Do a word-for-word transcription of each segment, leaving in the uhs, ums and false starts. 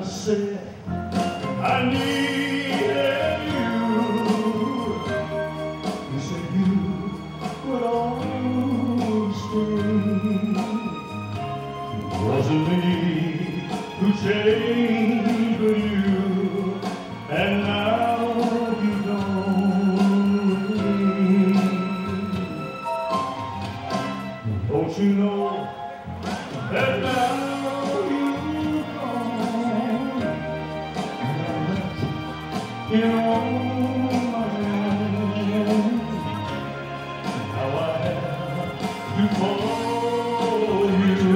I said I needed you. You said you would always stay. It wasn't me who changed for you, and now you know. Don't you know that now? You know, now I have to follow you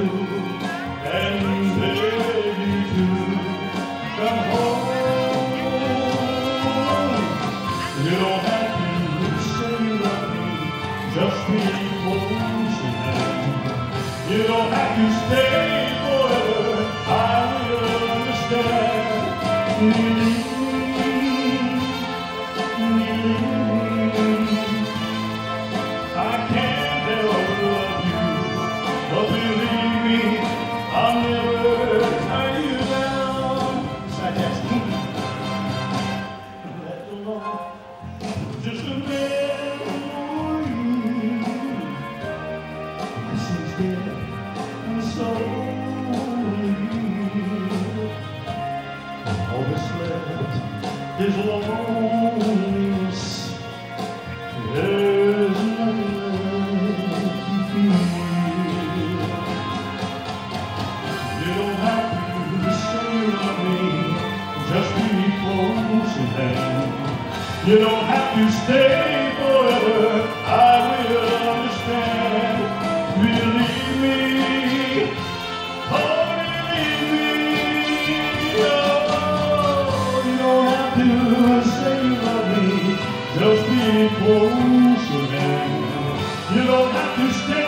and beg you to come home. You don't have to say you love me, just be close enough. You don't have to stay forever, I will understand. There's loneliness, there's nothing left to feel. You don't have to say you love me, just be close to them. You don't have to stay forever, I will understand. Believe me, oh believe me, oh, you don't have to say you love me, just be close to them. You don't have to stay.